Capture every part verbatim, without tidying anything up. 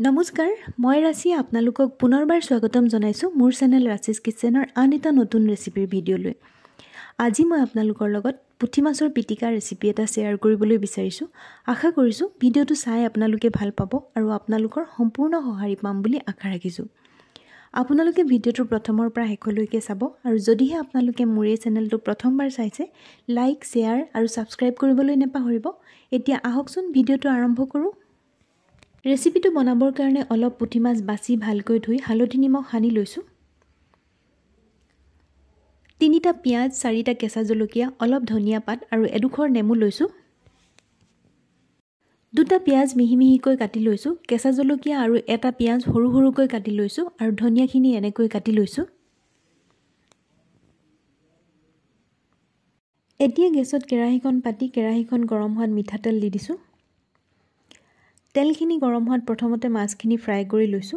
नमस्कार मैं राशि आपनालोকক पुनर्बार स्वागतम जनाइसु मोर चैनल राशिज किचेनर आन एटा नतुन रेसिपिर भिडिओ लई। आजि मैं आपनालोकर लगत पुठी माछर पिटिका रेसिपि एटा शेयर करिबोलै बिचारिसु। आशा करिसु भिडिओटु चाइ आपनालोके भाल पाबो आरु आपनालोकर सम्पूर्ण सहारि पाम बुली आशा राखिसु। आपनालोके भिडिओटु प्रथমৰ পৰা শেষলৈকে চাबो आरु जदिহে आपनालोके मोर ए चेनेलटु प्रथमबार চাইছে लाइक शेयर आरु सबस्क्राइब करिबोलै नेपाहৰিব। এতিয়া আহকচোন भिडिओटु आरम्भ करू। रेसिपिटो बनाबर कारणे अलप पुठी माछ बासी भालकै धुई हालधि निमख हानि लैसु। तीनिटा पियाज, चारिटा केसा जलकिया, अलप धनिया पात आरु एडुखर नेमु लैसु। दुटा पियाज मिहि मिहिकै काटि लैसु, केसा जलकिया आरु एटा पियाज हरु हरुकै काटि लैसु आरु धनियाखिनि एनेकै काटि लैसु। এতিয়া গেছত কেৰাহীখন পাতি কেৰাহীখন গৰম হোৱাত মিঠাতেল দি দিছো। তেলখিনি গৰম হোৱাত প্ৰথমতে মাছখিনি ফ্ৰাই কৰি লৈছো।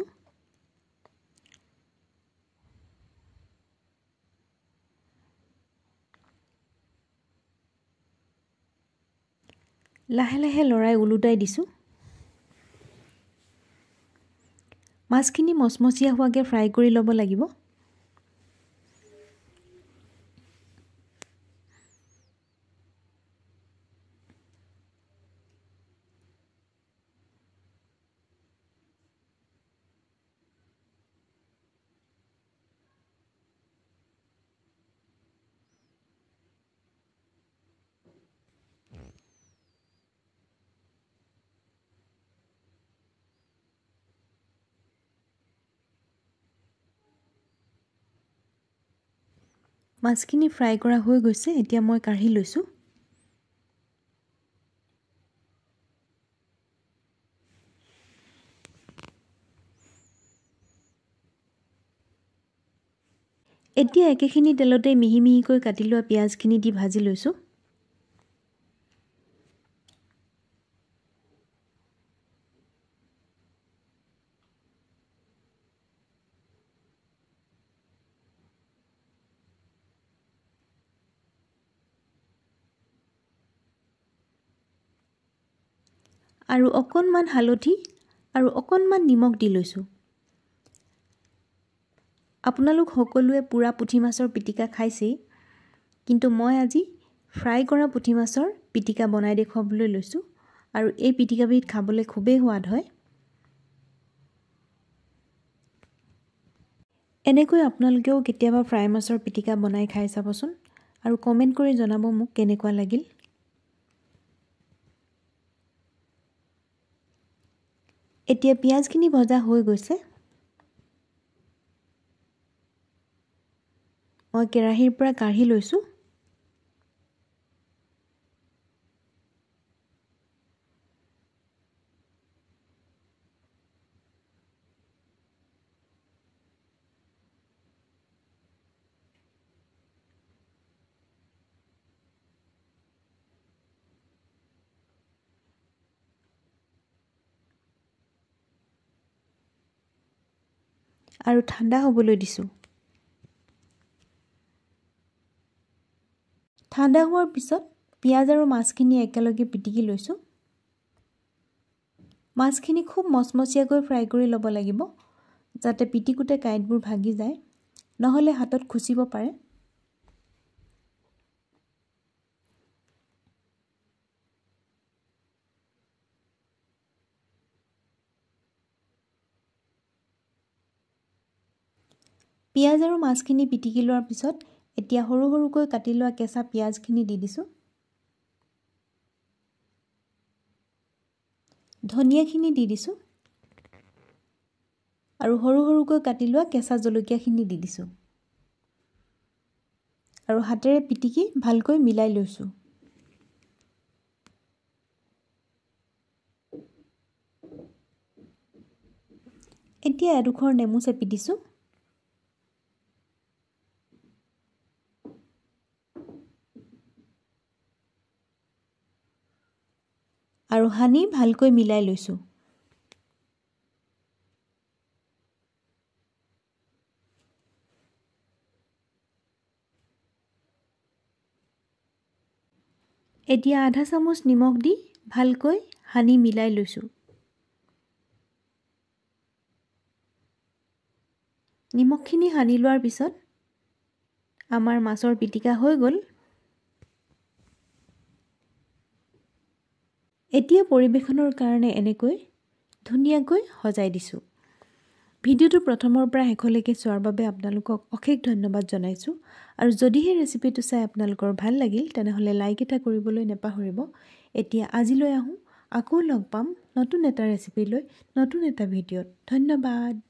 লাহে লাহে লৰাই উলুটাই দিছো। মাছখিনি মচমচীয়া হোৱাকৈ ফ্ৰাই কৰি ল'ব লাগিব। माछखिनि फ्राई करा हो गइसे। एतिया मैं काढ़ी लैसु। एतिया एकेखिनि तेलते मिहि मिहिकै काटि लोৱা पियाजखिनि दि भाजी लैसु। आरु अकणमान हालधि आरु अकणमान निमख दि लैसु। आपनालोक हकलुए पूरा पुठी माछर पिटिका खाइसे, किन्तु मैं आजि फ्राई करा पुठी माछर पिटिका बनाई देखाबोलै लैसु आरु ए पिटिकाबिध खाबोलै खुबेइ स्वाद हय। एनेকৈ आपनालोकेও केতিয়াবা फ्राई माछर पिटिका बनाई खाइ চাবচোন आरु कमेन्ट কৰি জনাব মোক কেনেকুৱা লাগিল। एतिया पियाजखिनि भजा हो गइसे। मैं केराहिर पुरा काढ़ी लैसु। आरु ठंडा होबोलै दिसु। ठंडा होवार पिছত पियाज आरु माछखिनि एकेलगे पिटिकी लैसु। माछखिनि खूब मसमसियाকৈ फ्राई কৰি ল'ব লাগিব যাতে পিটিকুতে কাঁইটবোৰ ভাগি যায়, নহলে হাতত খুচিব পাৰে। पियाज और माछखिनि पिटिकी लोৱাৰ পিছত এতিয়া हरु हरुকৈ काटि लोৱা केसा पियाजखिनि दि दिसु। धनियाखिनि दि दिसु আৰু हरु हरुকৈ काटि लोৱা केसा জলকিয়াখিনি दि दिसु আৰু হাতেৰে পিটিকি ভালকৈ মিলাই লৈছো। এতিয়া এডুখৰ নেমু চেপি দিছো। आरु हानि भालकै मिलाई लैसु। एतिया आधा चामच निमख दि भालकै हानि मिलाई लैसु। নিমখখিনি হানি লোৱাৰ পিছত আমাৰ মাছৰ পিটিকা হৈ গ'ল। এতিয়া পৰিবেশনৰ কাৰণে এনেকৈ ধুনিয়াকৈ সজাই দিছো। ভিডিওটো প্ৰথমৰ পৰা শেষলৈকে চোৱাৰ বাবে আপোনালোকক অশেষ ধন্যবাদ জনাইছো। আৰু যদিহে ৰেচিপিটো চাই আপোনালোকৰ ভাল লাগিল তেনেহলে লাইক এটা কৰিবলৈ নেপাহৰিব। এতিয়া আজিলৈ আহো, আকৌ লগ পাম নতুন এটা ৰেচিপি লৈ নতুন এটা ভিডিওত। ধন্যবাদ।